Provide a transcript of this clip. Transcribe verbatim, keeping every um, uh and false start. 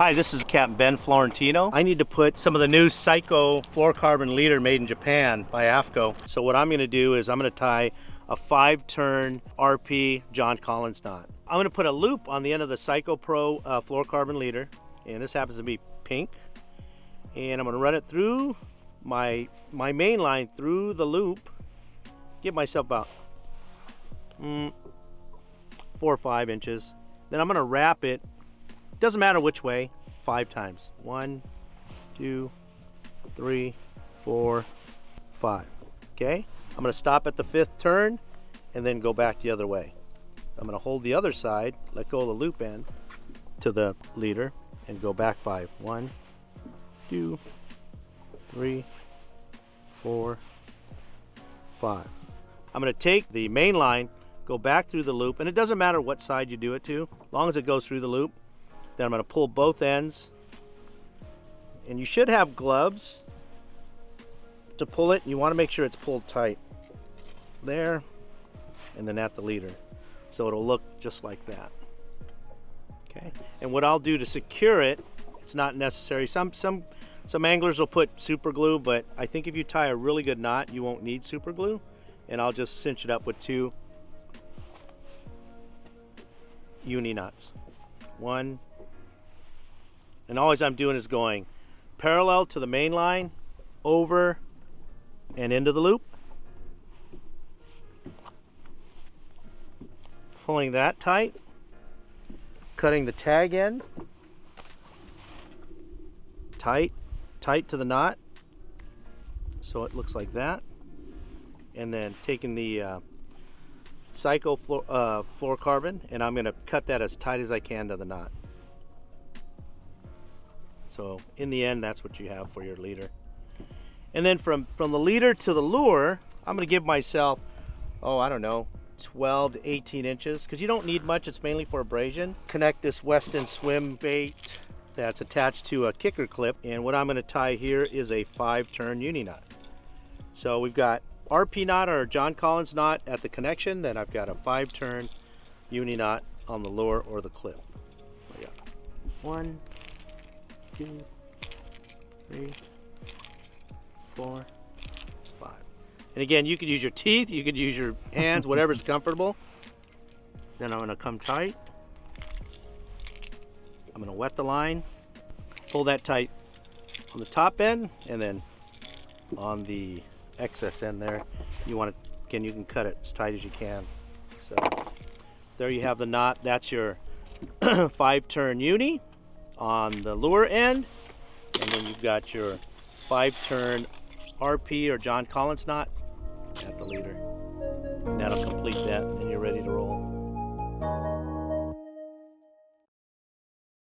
Hi, this is Captain Ben Florentino. I need to put some of the new Saiko fluorocarbon leader made in Japan by A F T C O. So what I'm gonna do is I'm gonna tie a five turn R P John Collins knot. I'm gonna put a loop on the end of the Saiko Pro uh, fluorocarbon leader, and this happens to be pink. And I'm gonna run it through my, my main line through the loop, give myself about mm, four or five inches. Then I'm gonna wrap it, doesn't matter which way, five times. One, two, three, four, five. Okay, I'm gonna stop at the fifth turn and then go back the other way. I'm gonna hold the other side, let go of the loop end to the leader and go back five. One, two, three, four, five. I'm gonna take the main line, go back through the loop, and it doesn't matter what side you do it to, as long as it goes through the loop. Then I'm gonna pull both ends, and you should have gloves to pull it. You wanna make sure it's pulled tight there and then at the leader. So it'll look just like that. Okay, and what I'll do to secure it, it's not necessary. Some, some, some anglers will put super glue, but I think if you tie a really good knot, you won't need super glue. And I'll just cinch it up with two uni knots. One, and all I'm doing is going parallel to the main line, over and into the loop. Pulling that tight, cutting the tag end, tight, tight to the knot, so it looks like that. And then taking the uh, Saiko fluor, uh, fluorocarbon, and I'm gonna cut that as tight as I can to the knot. So in the end, that's what you have for your leader. And then from, from the leader to the lure, I'm gonna give myself, oh, I don't know, twelve to eighteen inches, because you don't need much, it's mainly for abrasion. Connect this Westin swim bait that's attached to a kicker clip, and what I'm gonna tie here is a five turn uni knot. So we've got R P knot or John Collins knot at the connection, then I've got a five turn uni knot on the lure or the clip. Yeah. One, two, three, four, five. And again, you could use your teeth, you could use your hands, whatever's comfortable. Then I'm gonna come tight. I'm gonna wet the line, pull that tight on the top end, and then on the excess end there, you want to, again, you can cut it as tight as you can. So there you have the knot. That's your five turn uni on the lure end, and then you've got your five turn R P or John Collins knot at the leader. And that'll complete that, and you're ready to roll.